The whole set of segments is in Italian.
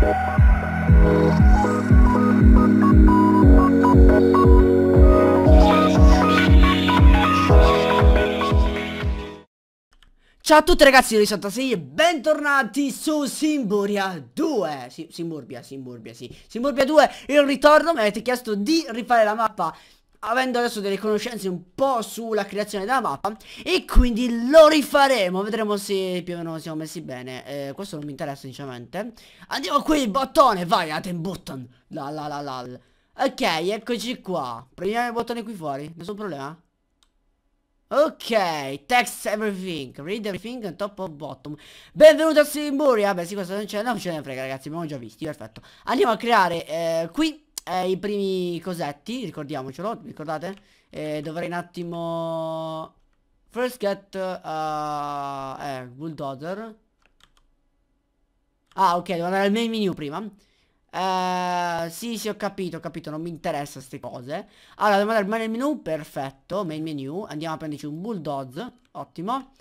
Ciao a tutti ragazzi, io Rissottassi e bentornati su Simburbia 2. Sì, Simburbia 2, il ritorno. Mi avete chiesto di rifare la mappa, avendo adesso delle conoscenze un po' sulla creazione della mappa, e quindi lo rifaremo. Vedremo se più o meno siamo messi bene. Questo non mi interessa sinceramente. Andiamo qui, bottone, vai, atem button. Ok, eccoci qua. Prendiamo il bottone qui fuori, nessun problema. Ok, text everything, read everything on top of bottom. Benvenuto a Simburbia. Beh sì, questo non ce ne frega ragazzi, abbiamo già visti, perfetto. Andiamo a creare qui i primi cosetti, ricordiamocelo, ricordate? Dovrei un attimo... First get... bulldozer. Ah ok, devo andare al main menu prima. Sì, ho capito, non mi interessa queste cose. Allora, dobbiamo andare al main menu, perfetto, main menu, andiamo a prenderci un bulldozer, ottimo.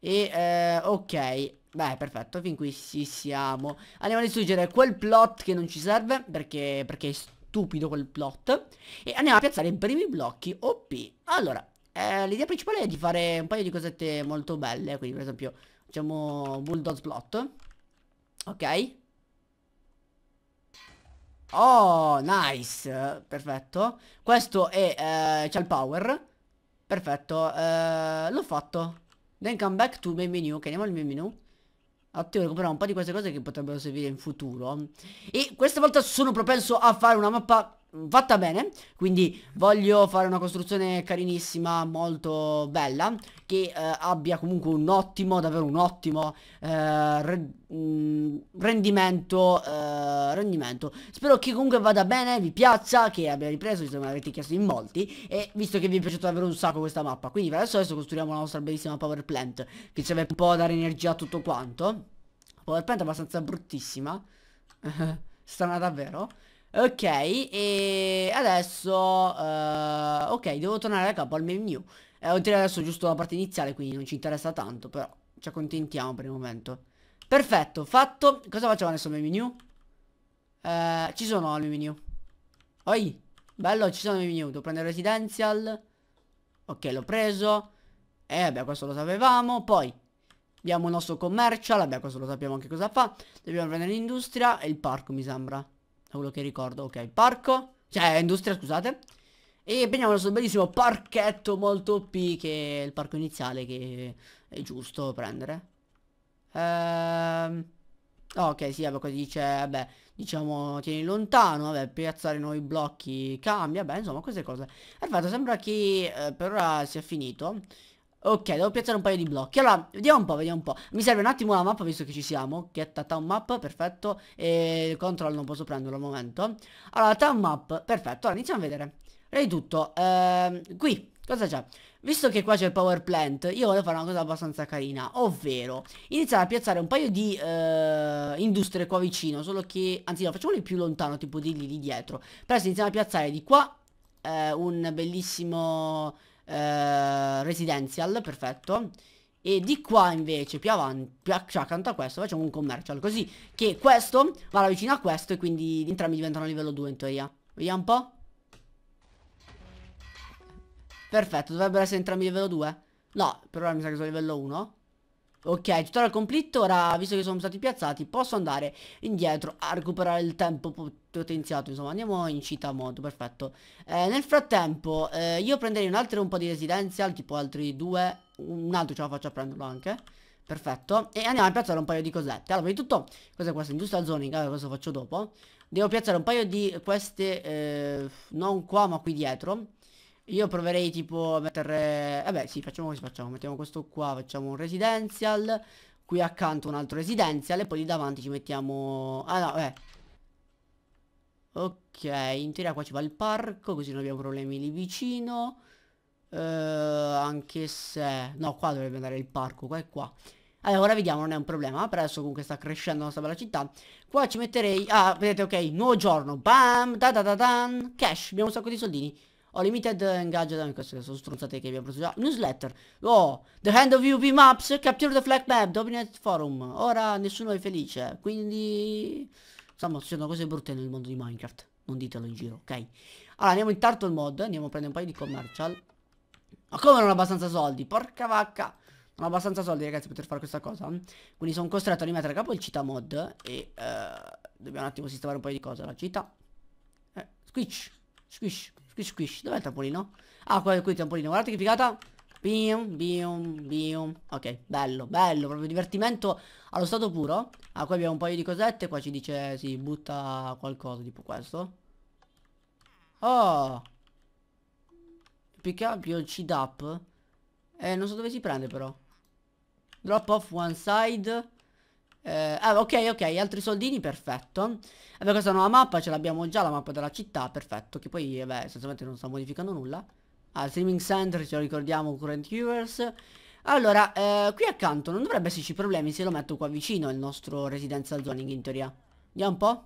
E, ok, beh, perfetto, fin qui ci siamo. Andiamo a distruggere quel plot che non ci serve, perché è stupido quel plot. E andiamo a piazzare i primi blocchi OP. Allora, l'idea principale è di fare un paio di cosette molto belle, quindi per esempio, facciamo bulldozer plot. Ok. Oh, nice, perfetto. Questo è, c'ha il power. Perfetto, l'ho fatto. Then come back to main menu, ok, andiamo al main menu. Attimo, recuperiamo un po' di queste cose che potrebbero servire in futuro. E questa volta sono propenso a fare una mappa fatta bene, quindi voglio fare una costruzione carinissima, molto bella, che abbia comunque un ottimo, davvero un ottimo rendimento. Spero che comunque vada bene, vi piaccia, che abbia ripreso, visto che me l'avete chiesto in molti, e visto che vi è piaciuta davvero un sacco questa mappa. Quindi per adesso costruiamo la nostra bellissima power plant, che serve un po' a dare energia a tutto quanto. Power plant è abbastanza bruttissima strana davvero. Ok, e adesso ok, devo tornare a capo al menu. Ho tirato adesso giusto la parte iniziale, quindi non ci interessa tanto, però ci accontentiamo per il momento. Perfetto, fatto. Cosa facciamo adesso nel menu? Ci sono al menu. Oi, bello, ci sono nel menu. Devo prendere residential. Ok, l'ho preso. E vabbè, questo lo sapevamo. Poi abbiamo il nostro commercial. Vabbè, questo lo sappiamo anche cosa fa. Dobbiamo prendere l'industria e il parco, mi sembra, da quello che ricordo. Ok, parco, cioè industria, scusate. E prendiamo il nostro bellissimo parchetto molto OP, che è il parco iniziale, che è giusto prendere. Ok, sì, vabbè, così dice, vabbè, diciamo, tieni lontano, vabbè, piazzare nuovi blocchi cambia, beh, insomma, queste cose. Perfetto, sembra che per ora sia finito. Ok, devo piazzare un paio di blocchi. Allora, vediamo un po'. Mi serve un attimo la mappa, visto che ci siamo. Get a town map, perfetto. E il control non posso prenderlo al momento. Allora, town map, perfetto. Allora, iniziamo a vedere. Prima di tutto, qui, cosa c'è? Visto che qua c'è il power plant, io voglio fare una cosa abbastanza carina, ovvero iniziare a piazzare un paio di industrie qua vicino. Solo che, anzi no, facciamoli più lontano, tipo di lì dietro. Però se iniziamo a piazzare di qua un bellissimo... residential, perfetto. E di qua invece più avanti, cioè accanto a questo facciamo un commercial, così che questo va vicino a questo, e quindi entrambi diventano livello 2 in teoria. Vediamo un po'. Perfetto, dovrebbero essere entrambi livello 2. No, per ora mi sa che sono livello 1. Ok, tutorial completo. Ora, visto che sono stati piazzati, posso andare indietro a recuperare il tempo potenziato. Insomma, andiamo in città mode, perfetto. Nel frattempo io prenderei un po' di residenzial, tipo altri due. Un altro ce la faccio a prenderlo anche. Perfetto. E andiamo a piazzare un paio di cosette. Allora, prima di tutto, cos'è questa? Industrial zoning, cosa faccio dopo? Devo piazzare un paio di queste, non qua ma qui dietro. Io proverei tipo a mettere... Vabbè sì, facciamo così, mettiamo questo qua, facciamo un residential, qui accanto un altro residential, e poi lì davanti ci mettiamo... Ah no, ok, in teoria qua ci va il parco, così non abbiamo problemi lì vicino. Anche se... No, qua dovrebbe andare il parco, qua e qua. Allora, ora vediamo, non è un problema. Per adesso comunque sta crescendo la nostra bella città. Qua ci metterei... Ah, vedete, ok, nuovo giorno. Bam, da da da dan. Cash, abbiamo un sacco di soldini. Ho limited engagement, queste sono stronzate che abbiamo preso già. Newsletter. Oh, the hand of UV maps, capture the flag map, dominate forum. Ora nessuno è felice, quindi Stanno succedendo cose brutte nel mondo di Minecraft. Non ditelo in giro, ok? Allora andiamo in Turtle Mod. Andiamo a prendere un paio di commercial. Ma come non ho abbastanza soldi? Porca vacca. Non ho abbastanza soldi, ragazzi, per poter fare questa cosa. Quindi sono costretto a rimettere a capo il città mod. E dobbiamo un attimo sistemare un paio di cose. La città. Squish. Squish. Squish, squish. Dov'è il trampolino? Ah, qua è il trampolino. Guardate che figata. Bium, bium, bium. Ok, bello, bello. Proprio divertimento allo stato puro. Ah, qua abbiamo un paio di cosette. Qua ci dice si butta qualcosa, tipo questo. Oh. Pick up your cheat up. Non so dove si prende però. Drop off one side. Ok, ok, altri soldini, perfetto. Vabbè, questa nuova mappa ce l'abbiamo già, la mappa della città, perfetto. Che poi, vabbè, essenzialmente non sta modificando nulla. Ah, streaming center, ce lo ricordiamo, current viewers. Allora, qui accanto non dovrebbe esserci problemi se lo metto qua vicino, il nostro residential zoning in teoria. Andiamo un po'.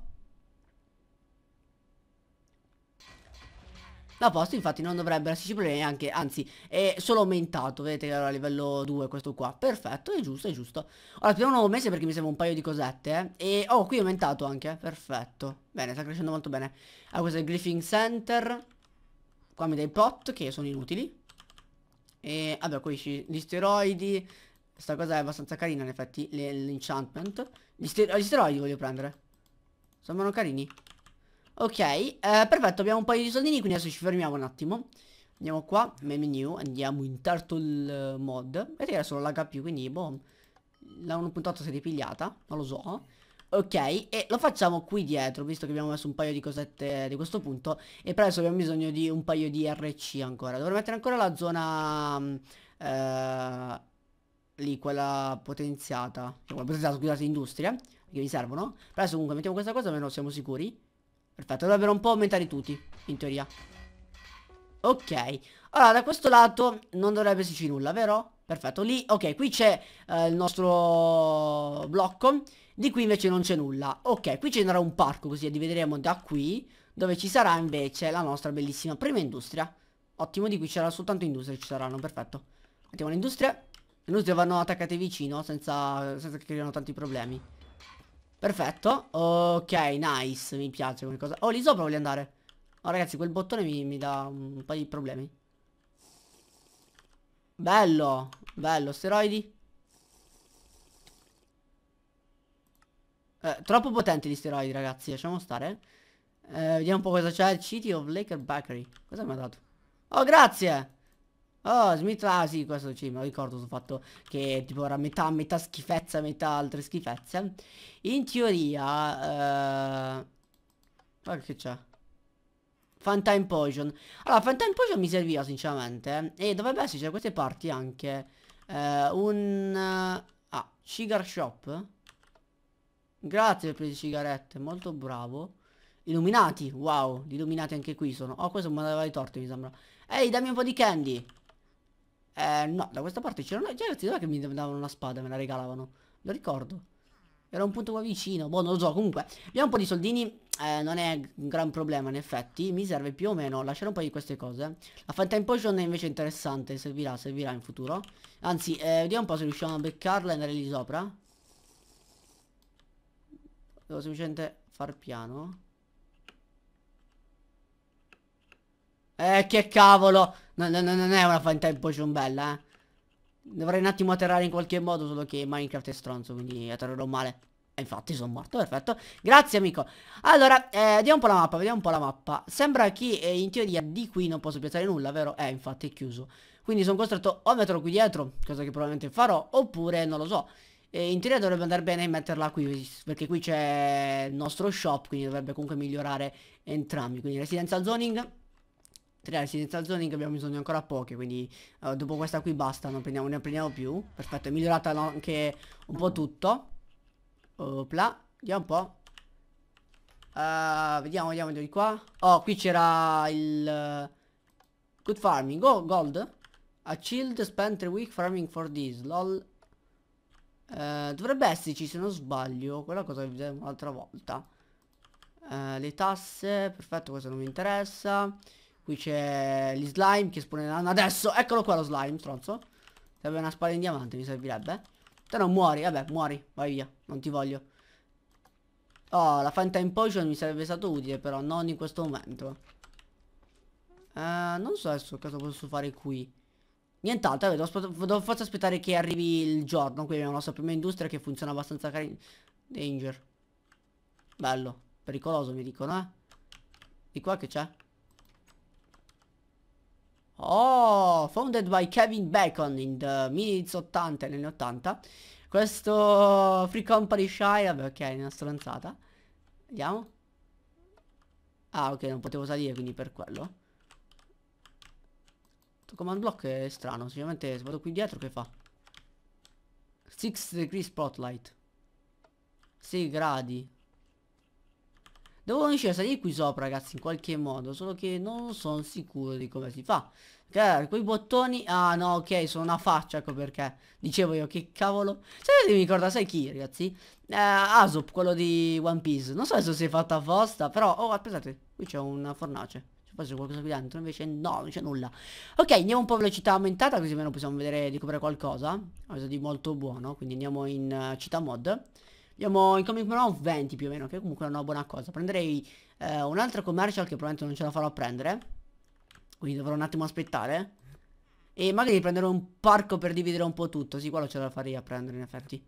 La posta infatti non dovrebbero esserci problemi neanche, anzi è solo aumentato, vedete che era a livello 2 questo qua, perfetto, è giusto, è giusto. Ora aspettiamo un nuovo mese perché mi serve un paio di cosette, e oh, qui è aumentato anche, perfetto, bene, sta crescendo molto bene. Ah, questo è il Griffin Center, qua mi dai i pot che sono inutili, e vabbè, qui gli steroidi, questa cosa è abbastanza carina in effetti, l'enchantment, gli steroidi voglio prendere, sembrano carini. Ok, perfetto, abbiamo un paio di soldini, quindi adesso ci fermiamo un attimo. Andiamo qua, menu, andiamo in Turtle Mod. Vedete che adesso non lagga più, quindi boh, la 1.8 si è ripigliata, non lo so. Ok, e lo facciamo qui dietro, visto che abbiamo messo un paio di cosette di questo punto. E per adesso abbiamo bisogno di un paio di RC ancora. Dovrei mettere ancora la zona... lì, quella potenziata. Quella potenziata, scusate, industria, che mi servono. Per adesso comunque mettiamo questa cosa, almeno siamo sicuri. Perfetto, dovrebbero un po' aumentare tutti, in teoria. Ok, allora da questo lato non dovrebbe esserci nulla, vero? Perfetto, lì, ok, qui c'è il nostro blocco. Di qui invece non c'è nulla. Ok, qui ci sarà un parco, così divideremo da qui, dove ci sarà invece la nostra bellissima prima industria. Ottimo, di qui c'era soltanto industria, ci saranno, perfetto. Mettiamo l'industria. Le industrie vanno attaccate vicino, senza che creino tanti problemi. Perfetto, ok, nice, mi piace come cosa. Oh, lì sopra voglio andare. Oh ragazzi, quel bottone mi dà un paio di problemi. Bello, bello, steroidi. Troppo potenti gli steroidi ragazzi, lasciamo stare. Vediamo un po' cosa c'è, City of Laker Bakery. Cosa mi ha dato? Oh, grazie. Oh, Smith, ah sì, questo sì, me lo ricordo sul fatto che tipo era metà schifezza, metà altre schifezze. In teoria, guarda che c'è. Funtime Potion. Allora, Funtime Potion mi serviva sinceramente. E dovrebbe esserci da queste parti anche Cigar Shop. Grazie per le sigarette, molto bravo. Illuminati, wow, gli illuminati anche qui sono. Oh, questo me l'aveva ritorto, mi sembra. Ehi, dammi un po' di candy. No, da questa parte c'era una... Già, ragazzi, dove che mi davano una spada, me la regalavano. Lo ricordo. Era un punto qua vicino. Boh, non lo so, comunque. Abbiamo un po' di soldini. Non è un gran problema, in effetti. Mi serve più o meno lasciare un po' di queste cose. La Funtime Potion è invece interessante. Servirà in futuro. Anzi, vediamo un po' se riusciamo a beccarla e andare lì sopra. Devo semplicemente far piano. Che cavolo. Non è una Funtime Potion bella, eh. Dovrei un attimo atterrare in qualche modo, solo che Minecraft è stronzo, quindi atterrerò male. E infatti sono morto, perfetto. Grazie amico. Allora, vediamo un po' la mappa, vediamo un po' la mappa. Sembra che in teoria di qui non posso piazzare nulla, vero? Infatti è chiuso. Quindi sono costretto o a metterlo qui dietro, cosa che probabilmente farò, oppure non lo so. In teoria dovrebbe andare bene metterla qui, perché qui c'è il nostro shop, quindi dovrebbe comunque migliorare entrambi. Quindi residential zoning... 3 residential zoning abbiamo bisogno ancora poche, quindi dopo questa qui basta, non ne prendiamo più. Perfetto, è migliorata anche un po' tutto. Opla, vediamo un po'. Vediamo di qua. Oh, qui c'era il good farming, oh, gold. A child spent 3 week farming for this, lol. Dovrebbe esserci, se non sbaglio, quella cosa che vedremo l'altra volta. Le tasse, perfetto, questo non mi interessa. Qui c'è gli slime che esponeranno adesso. Eccolo qua lo slime, stronzo. Serve una spada in diamante, mi servirebbe. Te non muori, vabbè, muori, vai via. Non ti voglio. Oh, la Fanta Potion mi sarebbe stato utile, però non in questo momento. Non so adesso cosa posso fare qui. Nient'altro, devo forse aspettare che arrivi il giorno. Qui abbiamo la nostra prima industria che funziona abbastanza carina. Danger. Bello. Pericoloso mi dicono, eh. Di qua che c'è? Oh, founded by Kevin Bacon in the minutes 80, negli 80. Questo Free Company Shy, vabbè, ok, è una stronzata. Vediamo. Ah, ok, non potevo salire, quindi per quello. Command block è strano, sicuramente se vado qui dietro che fa? 6 degree spotlight. 6 gradi. Devo riuscire a salire qui sopra, ragazzi, in qualche modo, solo che non sono sicuro di come si fa. Perché quei bottoni... Ah no, ok, sono una faccia, ecco perché. Dicevo io, che cavolo. Sai, mi ricorda, sai chi, ragazzi? Asop, quello di One Piece. Non so se si è fatta apposta, però... Oh, aspettate, qui c'è una fornace. Forse c'è qualcosa qui dentro, invece no, non c'è nulla. Ok, andiamo un po' a velocità aumentata, così almeno possiamo vedere di coprire qualcosa. Qualcosa di molto buono, quindi andiamo in città mod. Andiamo in comic mod 20 più o meno, che comunque è una buona cosa. Prenderei un'altra commercial che probabilmente non ce la farò prendere, quindi dovrò un attimo aspettare. E magari prendere un parco per dividere un po' tutto. Sì, quello ce la farei a prendere in effetti.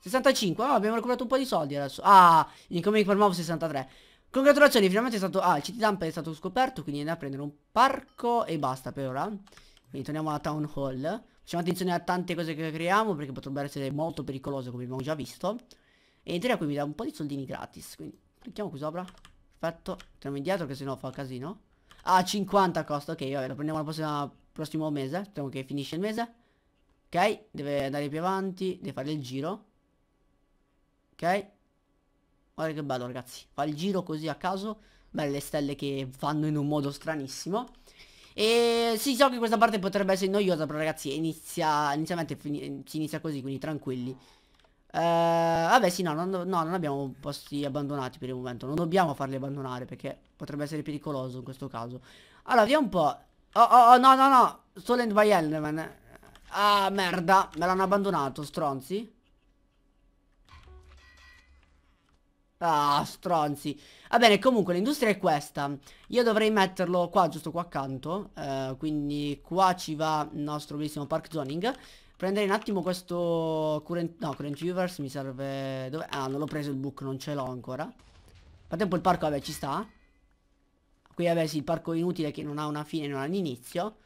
65, oh, abbiamo recuperato un po' di soldi adesso. Ah, in comic mod 63. Congratulazioni, finalmente è stato... Ah, il city dump è stato scoperto, quindi andiamo a prendere un parco e basta per ora. Quindi torniamo alla town hall. Facciamo attenzione a tante cose che creiamo, perché potrebbero essere molto pericolose, come abbiamo già visto. E in teoria qui mi dà un po' di soldini gratis, quindi clicchiamo qui sopra. Perfetto, torniamo indietro che sennò fa casino. Ah, 50 costa, ok, vabbè, lo prendiamo il prossimo mese. Speriamo che finisce il mese. Ok, deve andare più avanti, deve fare il giro. Ok. Guarda che bello, ragazzi, fa il giro così a caso. Belle stelle che fanno in un modo stranissimo. E sì, so che questa parte potrebbe essere noiosa, però ragazzi inizialmente si inizia così, quindi tranquilli. Vabbè sì, non abbiamo posti abbandonati per il momento. Non dobbiamo farli abbandonare perché potrebbe essere pericoloso in questo caso. Allora vediamo un po'. Oh no, Stolen by Enderman. Ah merda, me l'hanno abbandonato, stronzi. Ah, stronzi. Va bene, comunque l'industria è questa. Io dovrei metterlo qua, giusto qua accanto. Quindi qua ci va il nostro bellissimo park zoning. Prenderei un attimo questo current universe mi serve. Dove? Ah, non l'ho preso il book, non ce l'ho ancora. Nel frattempo il parco, vabbè, ci sta. Qui vabbè sì, il parco inutile che non ha una fine, non ha un inizio.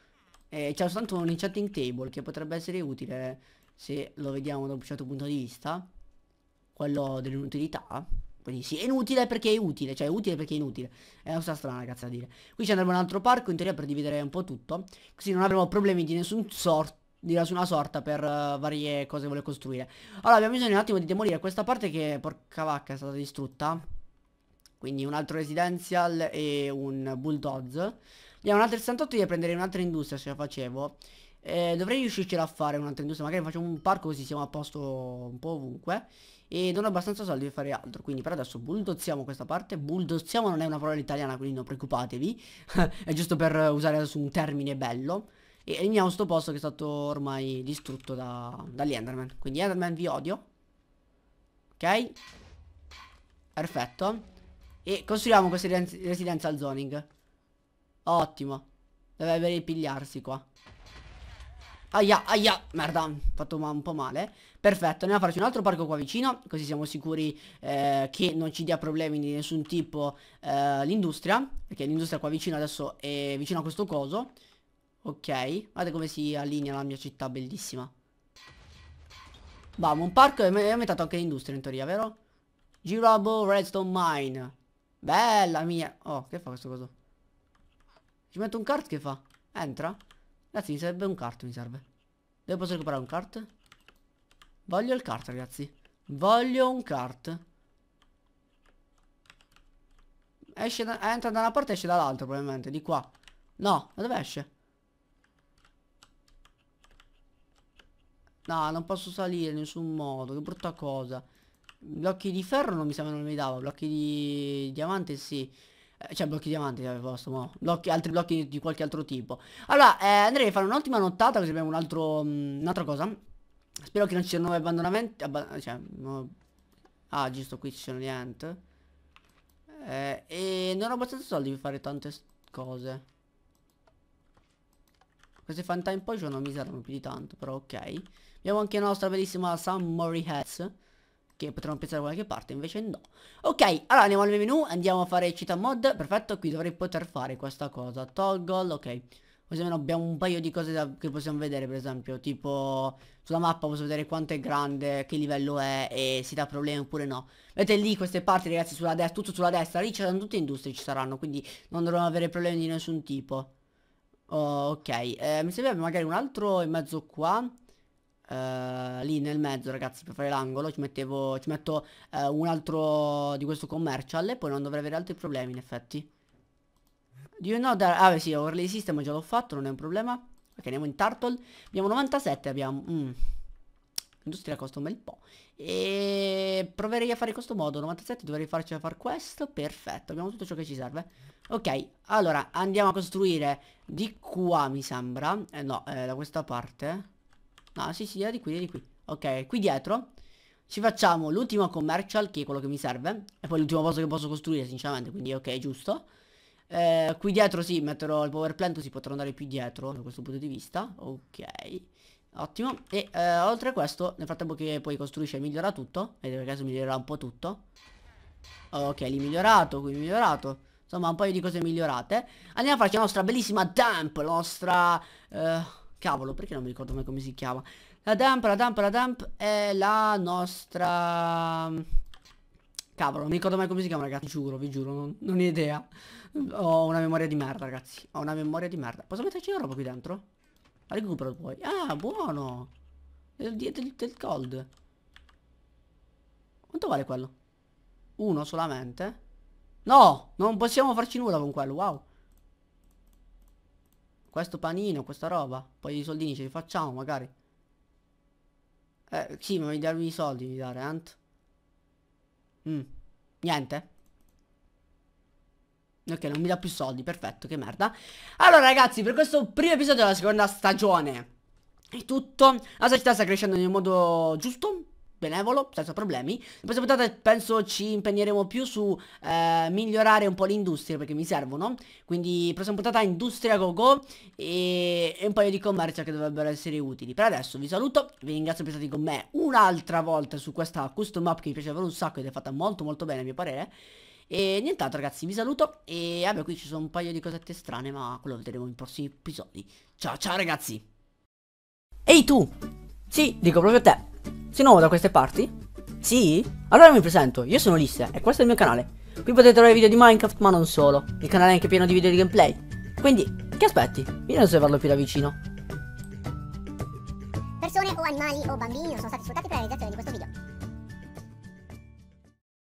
C'è soltanto un enchanting table che potrebbe essere utile se lo vediamo da un certo punto di vista. Quello dell'inutilità. Quindi sì, è inutile perché è utile, cioè è utile perché è inutile. È una cosa strana, ragazzi, a dire. Qui ci andremo in un altro parco, in teoria, per dividere un po' tutto. Così non avremo problemi di nessuna sorta per varie cose che voglio costruire. Allora, abbiamo bisogno un attimo di demolire questa parte che, porca vacca, è stata distrutta. Quindi un altro residential e un bulldoze. Andiamo un'altra 68 e prenderei un'altra industria se la facevo. Dovrei riuscirci a fare un'altra industria, magari facciamo un parco così siamo a posto un po' ovunque. E non ho abbastanza soldi per fare altro, quindi per adesso bulldoziamo questa parte. Bulldoziamo non è una parola italiana, quindi non preoccupatevi. È giusto per usare adesso un termine bello. E eliminiamo sto posto che è stato ormai distrutto dagli Enderman. Quindi Enderman, vi odio. Ok, perfetto. E costruiamo questa residential zoning. Ottimo. Dovrebbe ripigliarsi qua. Aia, aia, merda, ho fatto un po' male. Perfetto, andiamo a farci un altro parco qua vicino, così siamo sicuri che non ci dia problemi di nessun tipo l'industria, perché l'industria qua vicino adesso è vicino a questo coso. Ok, guardate come si allinea la mia città, bellissima. Bam, un parco e ho aumentato anche l'industria in teoria, vero? Girable Redstone Mine. Bella mia. Oh, che fa questo coso? Ci metto un cart, che fa? Entra? Ragazzi, mi serve un cart, mi serve. Dove posso recuperare un cart? Voglio il cart, ragazzi. Voglio un cart. Entra da una parte e esce dall'altra, probabilmente. Di qua. No, da dove esce? No, non posso salire in nessun modo. Che brutta cosa. Blocchi di ferro non mi sembra, non mi dava. Blocchi di diamante sì. Cioè blocchi diamanti che avevo posto, no? Altri blocchi di qualche altro tipo. Allora andrei a fare un'ultima nottata, così abbiamo un'altra cosa. Spero che non ci siano nuovi abbandonamenti. Ah, giusto, qui ci sono gli ant. E non ho abbastanza soldi per fare tante cose. Queste Fantine Potion non mi servono più di tanto, però ok. Abbiamo anche la nostra bellissima Summary Hats, che potremmo pensare da qualche parte, invece no. Ok, allora andiamo al menu, andiamo a fare Cheetah Mod. Perfetto, qui dovrei poter fare questa cosa. Toggle, ok. Così almeno abbiamo un paio di cose che possiamo vedere, per esempio. Tipo, sulla mappa posso vedere quanto è grande, che livello è e se dà problemi oppure no. Vedete lì queste parti, ragazzi, sulla destra, tutto sulla destra. Lì ci saranno tutte industrie, ci saranno, quindi non dovremo avere problemi di nessun tipo. Oh, ok, mi serve magari un altro in mezzo qua. Lì nel mezzo, ragazzi, per fare l'angolo ci metto un altro di questo commercial e poi non dovrei avere altri problemi, in effetti. Do you know that... Ah beh sì, overlay system già l'ho fatto, non è un problema. Ok, andiamo in turtle. Abbiamo 97, abbiamo... Industria costa un bel po'. E proverei a fare in questo modo. 97, dovrei farcela far questo. Perfetto, abbiamo tutto ciò che ci serve. Ok, allora andiamo a costruire di qua, mi sembra. No, da questa parte. No, sì, da di qui, Ok, qui dietro ci facciamo l'ultima commercial, che è quello che mi serve. E poi l'ultimo posto che posso costruire, sinceramente. Quindi ok, giusto. Qui dietro sì, metterò il power plant, si potrà andare più dietro da questo punto di vista. Ok, ottimo. E oltre a questo, nel frattempo che poi costruisce e migliora tutto, vedete che adesso migliorerà un po' tutto. Ok, lì migliorato, qui migliorato. Insomma, un paio di cose migliorate. Andiamo a farci la nostra bellissima dump. La nostra... cavolo, perché non mi ricordo mai come si chiama. La dump è la nostra... Cavolo, non mi ricordo mai come si chiama, ragazzi. Giuro, vi giuro, non ho idea. Ho una memoria di merda, ragazzi. Ho una memoria di merda. Posso metterci una roba qui dentro? La recupero poi. Ah, buono. Del gold. Quanto vale quello? Uno solamente? No, non possiamo farci nulla con quello. Wow. Questo panino, questa roba. Poi i soldini ce li facciamo magari. Sì, ma mi darmi i soldi, mi dare Ant. Niente. Ok, non mi dà più soldi, perfetto, che merda. Allora ragazzi, per questo primo episodio della seconda stagione è tutto. La società sta crescendo in un modo giusto, benevolo, senza problemi. In questa puntata penso ci impegneremo più su migliorare un po' l'industria, perché mi servono. Quindi prossima puntata industria go e un paio di commercio che dovrebbero essere utili. Per adesso vi saluto, vi ringrazio per essere stati con me un'altra volta su questa custom map che mi piaceva un sacco ed è fatta molto molto bene a mio parere. E nient'altro ragazzi, vi saluto e vabbè, qui ci sono un paio di cosette strane, ma quello lo vedremo nei prossimi episodi. Ciao ciao ragazzi. Ehi tu! Sì, dico proprio a te. Sei nuovo da queste parti? Sì? Allora mi presento, io sono Ulisse e questo è il mio canale. Qui potete trovare video di Minecraft, ma non solo. Il canale è anche pieno di video di gameplay. Quindi, che aspetti? Vieni a osservarlo più da vicino. Persone o animali o bambini non sono stati sfruttati per la realizzazione di questo video.